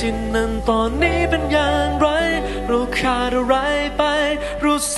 ที่นั่นตอนนี้เป็นอย่างไรเราขาดอะไรไปรู้สึก